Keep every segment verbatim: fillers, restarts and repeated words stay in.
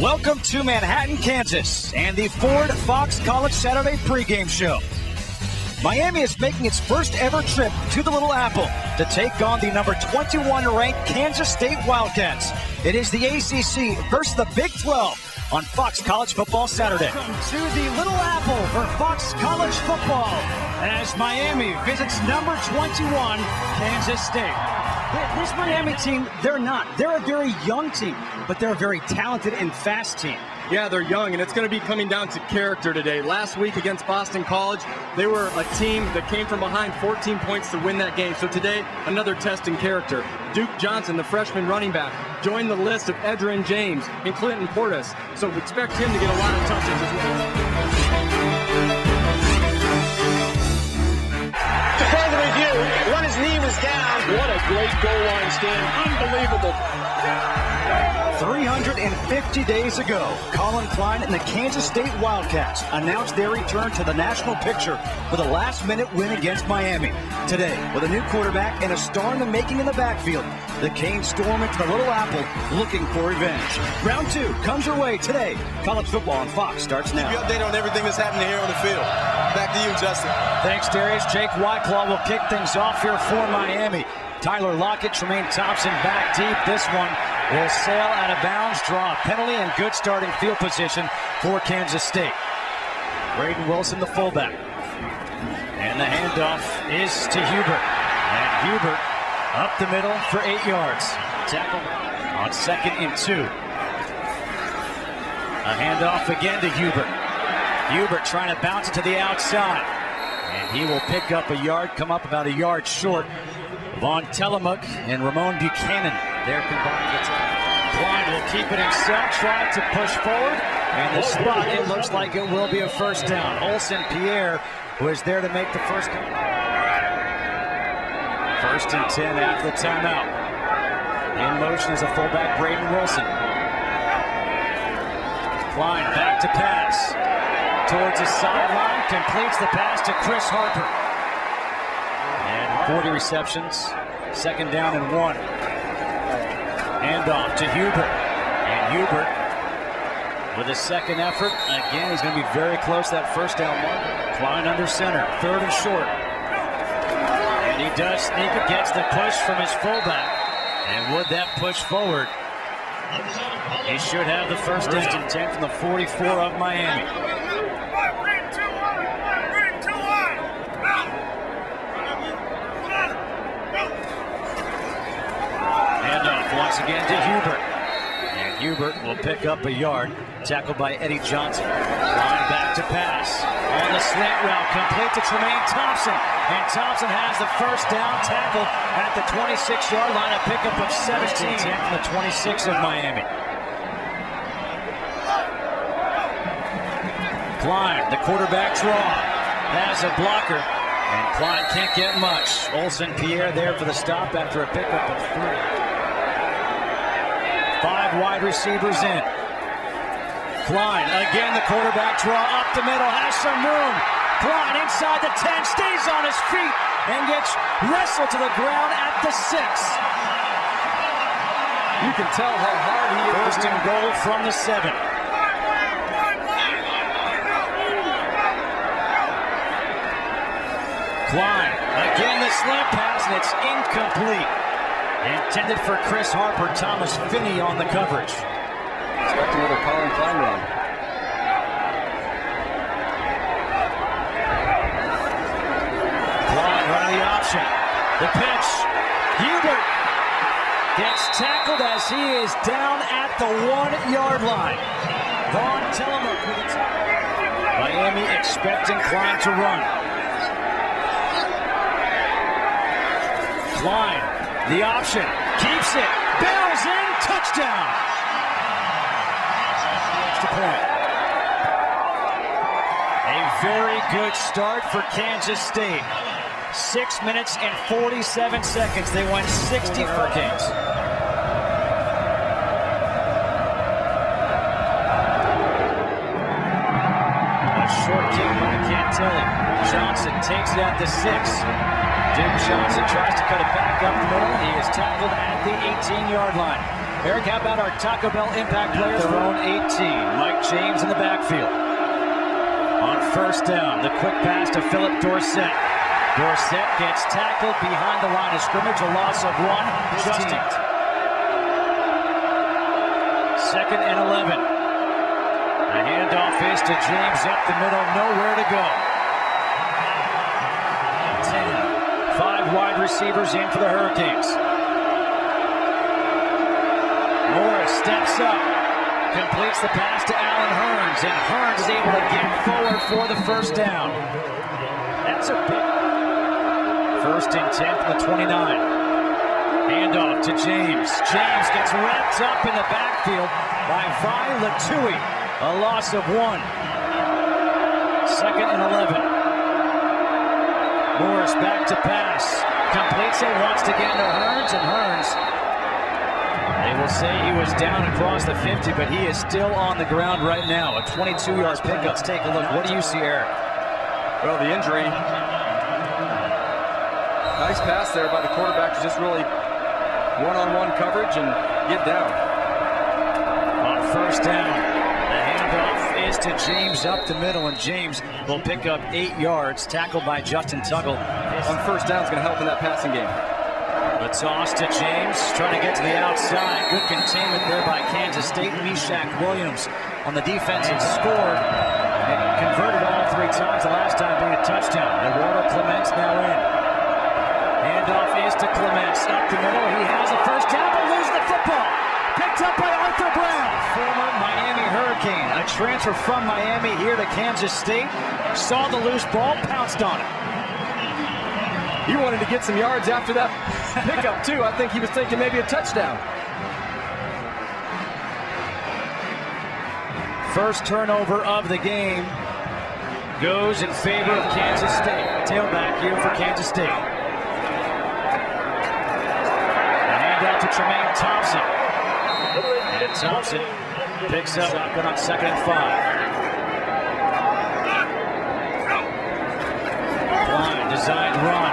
Welcome to Manhattan, Kansas, and the Ford Fox College Saturday pregame show. Miami is making its first ever trip to the Little Apple to take on the number twenty-one ranked Kansas State Wildcats. It is the A C C versus the Big twelve on Fox College Football Saturday. Welcome to the Little Apple for Fox College Football as Miami visits number twenty-one, Kansas State. This Miami team, they're not. They're a very young team, but they're a very talented and fast team. Yeah, they're young, and it's going to be coming down to character today. Last week against Boston College, they were a team that came from behind fourteen points to win that game. So today, another test in character. Duke Johnson, the freshman running back, joined the list of Edgerrin James and Clinton Portis. So expect him to get a lot of touches as well. When his knee was down. What a great goal line stand. Unbelievable. three hundred fifty days ago, Colin Klein and the Kansas State Wildcats announced their return to the national picture with a last-minute win against Miami. Today, with a new quarterback and a star in the making in the backfield, the Canes storm into the Little Apple looking for revenge. Round two comes your way today. College football on Fox starts now. Keep you updated on everything that's happening here on the field. Back to you, Justin. Thanks, Darius. Jake Wieclaw will kick things off here for Miami. Tyler Lockett, Tramaine Thompson back deep. This one will sail out of bounds, draw a penalty, and good starting field position for Kansas State. Braden Wilson, the fullback. And the handoff is to Hubert. And Hubert up the middle for eight yards. Tackle on second and two. A handoff again to Hubert. Hubert trying to bounce it to the outside. And he will pick up a yard, come up about a yard short. Von Telemukh and Ramon Buchanan, they're combining the time. Klein will keep it himself, try to push forward. And the spot, it looks like it will be a first down. Olsen-Pierre was there to make the first. First and ten after the timeout. In motion is a fullback, Braden Wilson. Klein back to pass. Towards the sideline, completes the pass to Chris Harper. And forty receptions, second down and one. Handoff to Hubert. And Hubert with a second effort. Again, he's going to be very close to that first down mark. Klein under center, third and short. And he does sneak it, gets the push from his fullback. And would that push forward? He should have the first down. ten from the forty-four of Miami. Once again to Hubert, and Hubert will pick up a yard, tackled by Eddie Johnson. Line back to pass, on the slant route, complete to Tramaine Thompson, and Thompson has the first down, tackle at the twenty-six yard line, a pickup of seventeen from the twenty-six of Miami. Klein, the quarterback draw, has a blocker, and Klein can't get much. Olsen-Pierre there for the stop after a pickup of three. Five wide receivers in. Klein, again the quarterback draw up the middle, has some room. Klein inside the ten, stays on his feet, and gets wrestled to the ground at the six. You can tell how hard he is. First and goal from the seven. Klein, again the slant pass, and it's incomplete. Intended for Chris Harper, Thomas Finney on the coverage. Expect another Colin Klein run. Klein running the option. The pitch. Hubert gets tackled as he is down at the one-yard line. Vaughn Telemark with the tackle. Miami expecting Klein to run. Klein. The option, keeps it, barrels in, touchdown! Extra point. A very good start for Kansas State. Six minutes and forty-seven seconds. They went sixty for Kings. A short kick by Cantelli. Johnson takes it at the six. Duke Johnson tries to cut it back up the middle. He is tackled at the eighteen yard line. Eric, how about our Taco Bell impact players? Their own eighteen. Mike James in the backfield. On first down, the quick pass to Philip Dorsett. Dorsett gets tackled behind the line of scrimmage, a loss of one. Justin. Second and eleven. The handoff is to James up the middle, nowhere to go. Ten. Five wide receivers in for the Hurricanes. Morris steps up, completes the pass to Allen Hurns, and Hurns is able to get forward for the first down. That's a big first and ten from the twenty-nine. Handoff to James. James gets wrapped up in the backfield by Von Lautuie. A loss of one. Second and eleven. Morris back to pass. Completes it once again to Hurns, and Hurns, they will say he was down across the fifty, but he is still on the ground right now. A twenty-two yard pickup. Let's take a look. What do you see, Eric? Well, the injury. Nice pass there by the quarterback to just really one-on-one coverage and get down. On first down, the handoff is to James up the middle, and James will pick up eight yards, tackled by Justin Tuggle. On first down is going to help in that passing game. The toss to James, trying to get to the outside. Good containment there by Kansas State. Meshack Williams on the defense and scored and converted all three times. The last time being a touchdown. And Ronald Clements now in. Handoff is to Clements up the middle. He has a first down, but losing the football. Picked up by Arthur Brown, former Miami Hurricane, a transfer from Miami here to Kansas State. Saw the loose ball, pounced on it. He wanted to get some yards after that pickup, too. I think he was thinking maybe a touchdown. First turnover of the game goes in favor of Kansas State. Tailback here for Kansas State. The handoff to Tramaine Thompson. And Thompson picks up on second and five. Klein, designed run.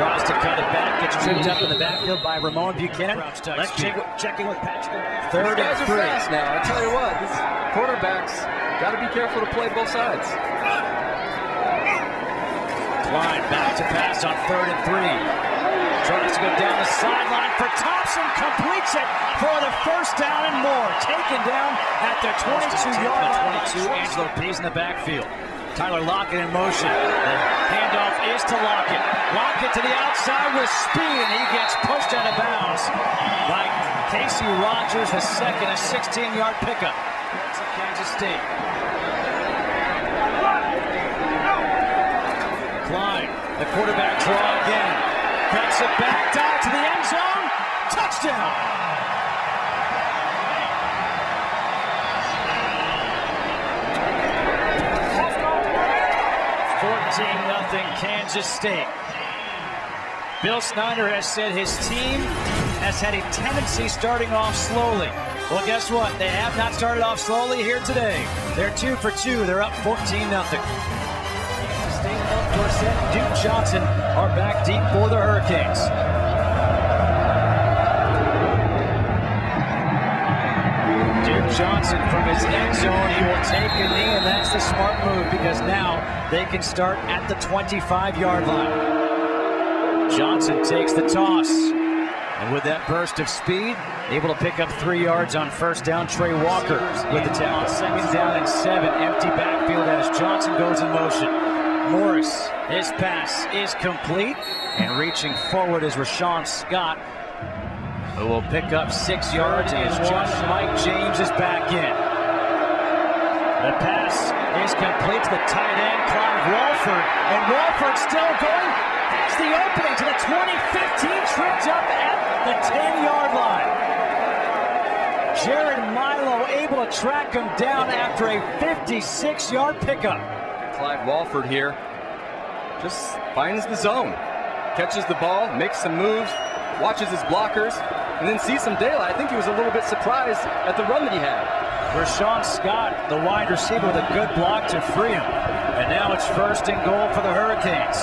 Tries to cut it back, gets tripped up in the backfield by Ramon Buchanan. Let's check with, checking with Patrick. Third and three. Fast now, I tell you what, this quarterback's got to be careful to play both sides. Klein back to pass on third and three. Tries to go down the sideline for Thompson, completes it for the first down and more. Taken down at the twenty-two yard line. Angelo Pease in the backfield. Tyler Lockett in motion. The handoff is to Lockett. Lockett to the outside with speed, and he gets pushed out of bounds by Casey Rogers, the second, a sixteen yard pickup. That's Kansas State. Klein, the quarterback draw again. Cuts it back, down to the end zone. Touchdown! fourteen nothing Kansas State. Bill Snyder has said his team has had a tendency starting off slowly. Well, guess what? They have not started off slowly here today. They're two for two. They're up fourteen nothing. Kansas State, Dorsett, Duke Johnson are back deep for the Hurricanes. Johnson from his end zone, he will take a knee, and that's the smart move because now they can start at the twenty-five yard line. Johnson takes the toss, and with that burst of speed, able to pick up three yards on first down. Trey Walker with the tackle. Second down and seven, empty backfield as Johnson goes in motion. Morris, his pass is complete, and reaching forward is Rashawn Scott, who will pick up six yards as Josh Mike James is back in. The pass is complete to the tight end, Clive Walford, and Walford still going. That's the opening to the twenty fifteen, tripped up at the ten yard line. Jared Milo able to track him down after a fifty-six yard pickup. Clive Walford here just finds the zone, catches the ball, makes some moves, watches his blockers, and then see some daylight. I think he was a little bit surprised at the run that he had. Rashawn Scott, the wide receiver, with a good block to free him. And now it's first and goal for the Hurricanes.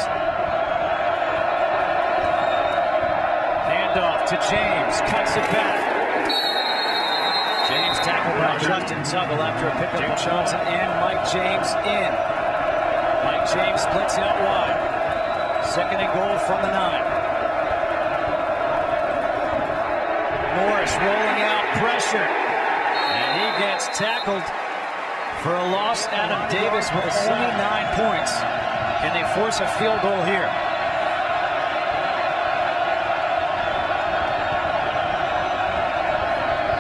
Handoff to James, cuts it back. tackle by Justin Tuggle after a pickup Duke Johnson and Mike James in. Mike James splits out wide. Second and goal from the nine. Morris rolling out pressure. And he gets tackled for a loss. Adam Davis with only nine points. Can they force a field goal here?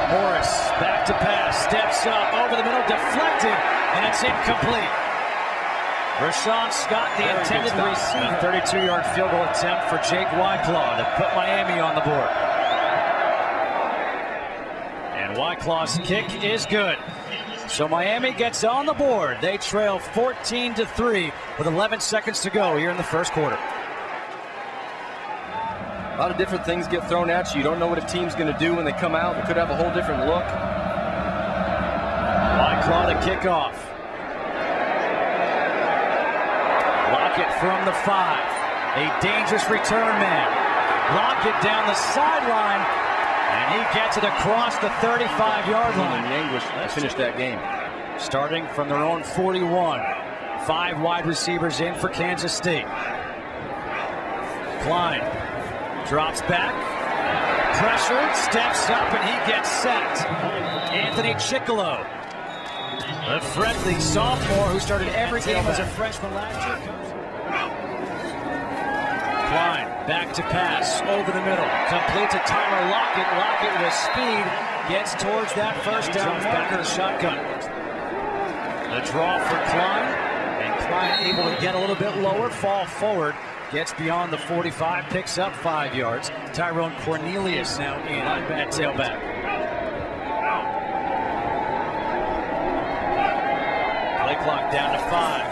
Morris back to pass, steps up over the middle, deflected, and it's incomplete. Rashawn Scott, the intended receiver. thirty-two yard field goal attempt for Jake Wieclaw to put Miami on the board. And Wyclaw's kick is good. So Miami gets on the board. They trail fourteen to three with eleven seconds to go here in the first quarter. A lot of different things get thrown at you. You don't know what a team's going to do when they come out. It could have a whole different look. Wieclaw to kickoff. Lockett from the five. A dangerous return man. Lockett down the sideline, and he gets it across the thirty-five yard line. In the anguish, let's finish that game. Starting from their own forty-one. Five wide receivers in for Kansas State. Klein drops back, pressured, steps up, and he gets sacked. Anthony Chickillo, the friendly sophomore who started every game as a freshman last year. Klein back to pass, over the middle, complete to Tyler Lockett. Lockett with speed, gets towards that first down, back to the shotgun. The draw for Klein, and Klein able to get a little bit lower, fall forward. Gets beyond the forty-five, picks up five yards. Tyrone Cornelius now in at tailback. Play clock down to five.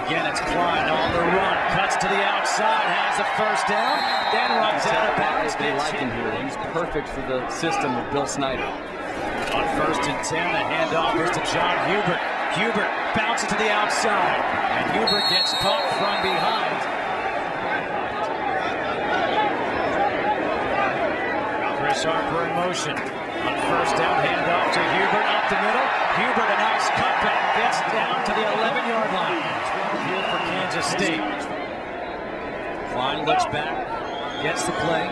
Again, it's Klein on the run. Cuts to the outside, has a first down, then runs out of bounds. They like him here. He's perfect for the system of Bill Snyder. On first and ten, the handoff is to John Hubert. Hubert bounces to the outside, and Hubert gets caught from behind. Chris Harper in motion. On first down, handoff to Hubert up the middle. Hubert, a nice cutback, gets down to the eleven yard line. Field for Kansas State. Klein looks back, gets the play.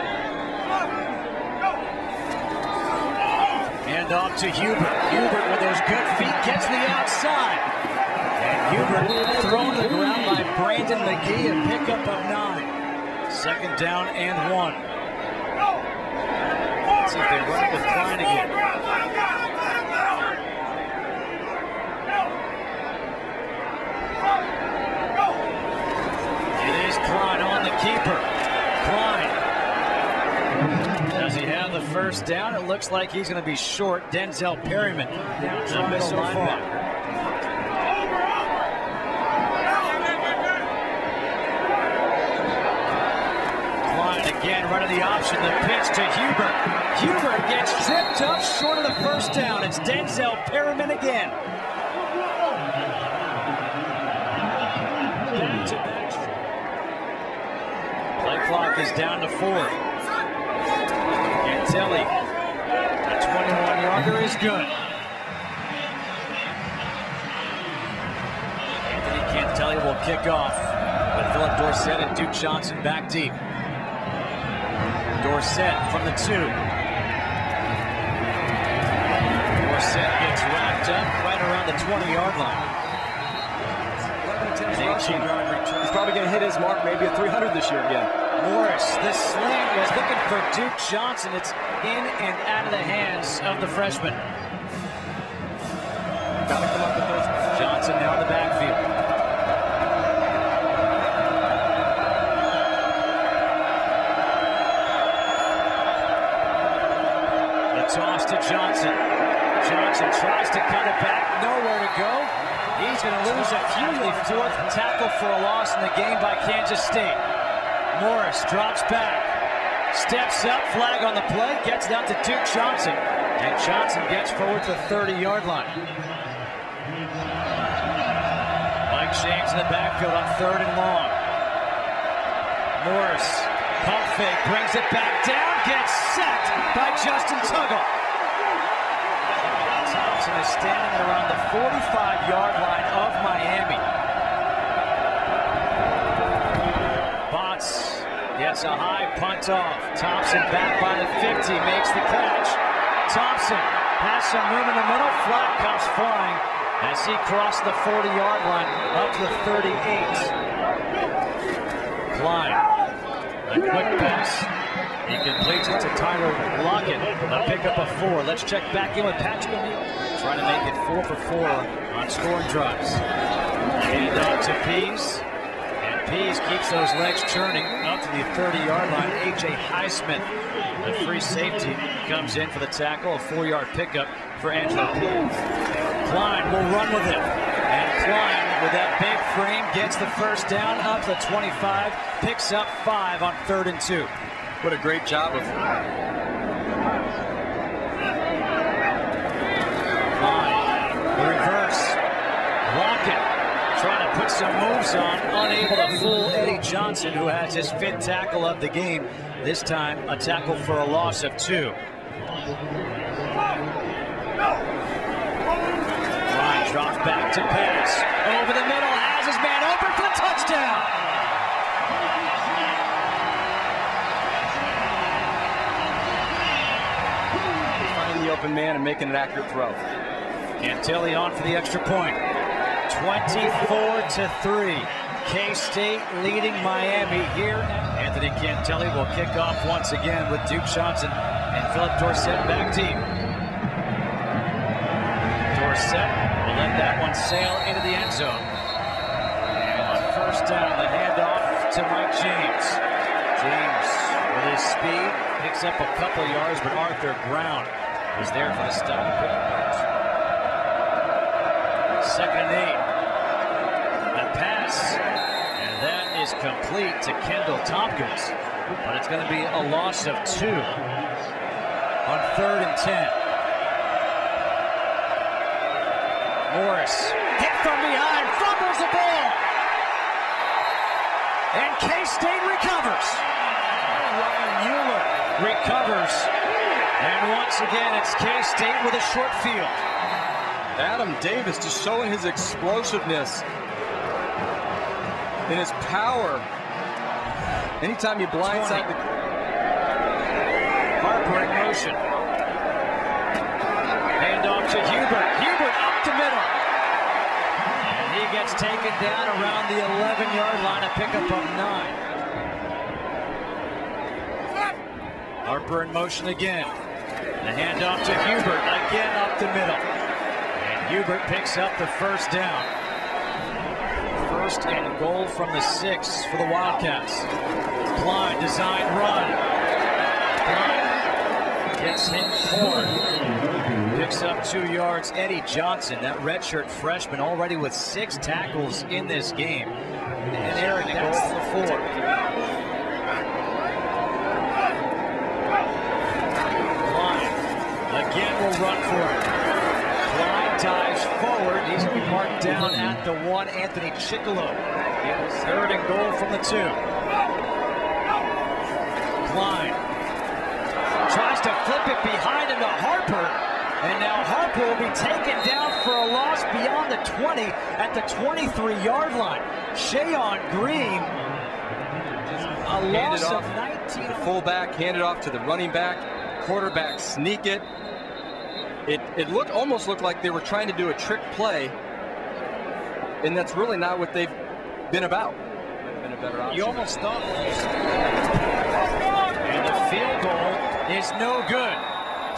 Handoff to Hubert. Hubert with those good feet gets the outside. And Hubert thrown to the ground by Brandon McGee, a pickup of nine. Second down and one. They run with Klein again. It is Klein on the keeper. Klein. Does he have the first down? It looks like he's going to be short. Denzel Perryman down to the middle linebacker. Again, running the option, the pitch to Hubert. Hubert gets tripped up short of the first down. It's Denzel Perryman again. Back to back. Play clock is down to four. Cantelli, a twenty-one yarder is good. Anthony Cantelli will kick off with Philip Dorsett and Duke Johnson back deep. Dorsett from the two. Dorsett gets wrapped up right around the twenty yard line. He's probably going to hit his mark, maybe a three hundred this year again. Morris, the slant was looking for Duke Johnson. It's in and out of the hands of the freshman. Gotta come up with those. Johnson now in the backfield. Toss to Johnson. Johnson tries to cut it back. Nowhere to go. He's going to lose a hugely fourth tackle for a loss in the game by Kansas State. Morris drops back. Steps up. Flag on the play. Gets down to Duke Johnson. And Johnson gets forward to the thirty yard line. Mike James in the backfield on third and long. Morris. Pump fake, brings it back down, gets sacked by Justin Tuggle. Johnson is standing at around the forty-five yard line of Miami. Botts gets a high punt off. Thompson back by the fifty, makes the catch. Thompson has some room in the middle. Flag comes flying as he crossed the forty yard line up to the thirty-eight. Klein, a quick pass. He completes it to Tyler Lockett, a pickup of four. Let's check back in with Patrick O'Neill, trying to make it four for four on scoring drives. Hand off to Pease, and Pease keeps those legs churning up to the thirty yard line. A J Highsmith, the free safety, comes in for the tackle, a four yard pickup for Angelo Pease. Klein will run with it, and Klein, with that big frame, gets the first down up to the twenty-five, picks up five on third and two. What a great job of Klein. The reverse. Lockett trying to put some moves on, unable to fool Eddie Johnson, who has his fifth tackle of the game. This time, a tackle for a loss of two. Klein drops back to pass. Over the middle, has his man open for the touchdown. Open man and making an accurate throw. Cantelli on for the extra point. twenty-four to three. K-State leading Miami here. Anthony Cantelli will kick off once again with Duke Johnson and Philip Dorsett back deep. Dorsett will let that one sail into the end zone. And on first down, the handoff to Mike James. James with his speed picks up a couple yards, but Arthur Brown was there for the stop. Second and eight. The pass, and that is complete to Kendall Tompkins, but it's going to be a loss of two on third and ten. Morris hit from behind, fumbles the ball, and K-State recovers. Ryan Mueller recovers. And once again, it's K-State with a short field. Adam Davis just showing his explosiveness and his power. Anytime you blindside the... Harper in motion. Hand off to Hubert. Hubert up the middle. And he gets taken down around the eleven yard line, a pickup of nine. Harper in motion again. The handoff to Hubert, again up the middle. And Hubert picks up the first down. First and goal from the six for the Wildcats. Klein, design run. Klein gets hit forward. Picks up two yards. Eddie Johnson, that redshirt freshman, already with six tackles in this game. And Eric, the goal for four. Again, will run for it. Klein dives forward. He's going to be marked down at the one. Anthony Chickillo. Third and goal from the two. Klein tries to flip it behind him to Harper. And now Harper will be taken down for a loss beyond the twenty at the twenty-three yard line. Shayon Green. A loss of nineteen. The fullback handed off to the running back. Quarterback sneak it. It, it looked almost looked like they were trying to do a trick play, and that's really not what they've been about. Been a better option. You almost thought. And the field goal is no good.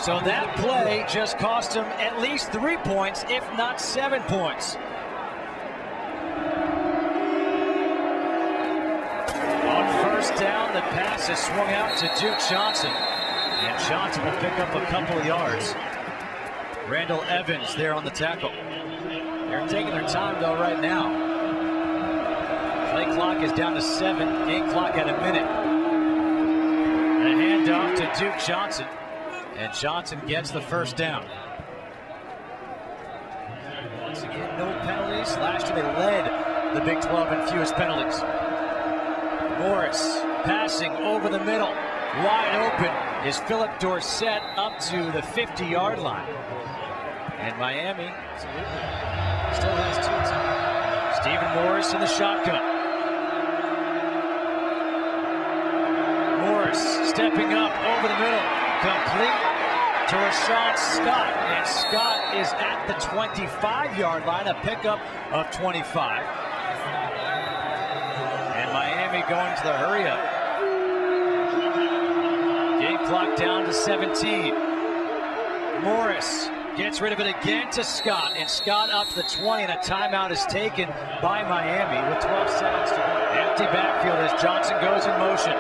So that play just cost them at least three points, if not seven points. On first down, the pass is swung out to Duke Johnson, and Johnson will pick up a couple of yards. Randall Evans there on the tackle. They're taking their time, though, right now. Play clock is down to seven, game clock at a minute. And a handoff to Duke Johnson, and Johnson gets the first down. Once again, no penalties. Last year they led the Big twelve in fewest penalties. Morris passing over the middle. Wide open is Philip Dorsett up to the fifty yard line. And Miami still has two. Stephen Morris in the shotgun. Morris stepping up over the middle. Complete to Rashawn Scott. And Scott is at the twenty-five yard line. A pickup of twenty-five. And Miami going to the hurry up. Game clock down to seventeen. Morris gets rid of it again to Scott, and Scott up to the twenty, and a timeout is taken by Miami with twelve seconds to go. Empty backfield as Johnson goes in motion.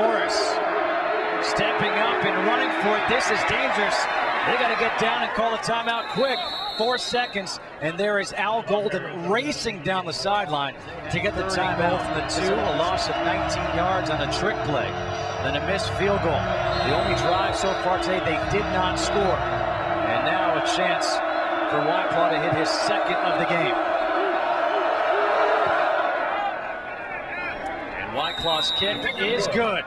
Morris stepping up and running for it. This is dangerous. They got to get down and call a timeout quick. Four seconds, and there is Al Golden racing down the sideline to get the timeout from the two. A loss of nineteen yards on a trick play, then a missed field goal. The only drive so far today they did not score. And now a chance for Wieclaw to hit his second of the game. And Wyclaw's kick is good.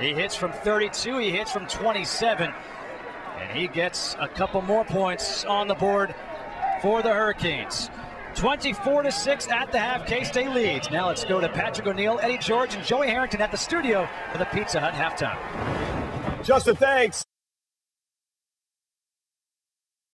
He hits from thirty-two, he hits from twenty-seven. And he gets a couple more points on the board for the Hurricanes. twenty-four to six at the half, K-State leads. Now let's go to Patrick O'Neill, Eddie George, and Joey Harrington at the studio for the Pizza Hut halftime. Justin, thanks.